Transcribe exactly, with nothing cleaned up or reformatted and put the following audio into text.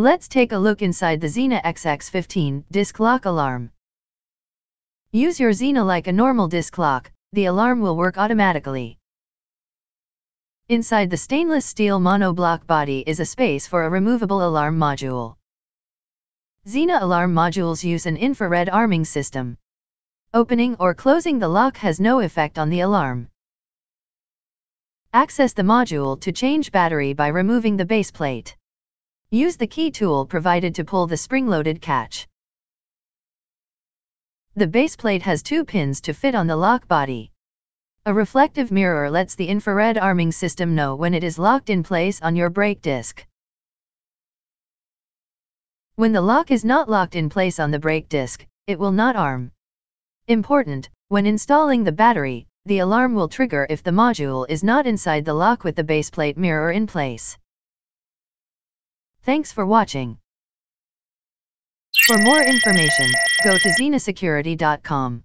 Let's take a look inside the Xena X X fifteen Disc Lock Alarm. Use your Xena like a normal disc lock, the alarm will work automatically. Inside the stainless steel monoblock body is a space for a removable alarm module. Xena alarm modules use an infrared arming system. Opening or closing the lock has no effect on the alarm. Access the module to change battery by removing the base plate. Use the key tool provided to pull the spring-loaded catch. The base plate has two pins to fit on the lock body. A reflective mirror lets the infrared arming system know when it is locked in place on your brake disc. When the lock is not locked in place on the brake disc, it will not arm. Important: when installing the battery, the alarm will trigger if the module is not inside the lock with the base plate mirror in place. Thanks for watching. For more information, go to xena security dot com.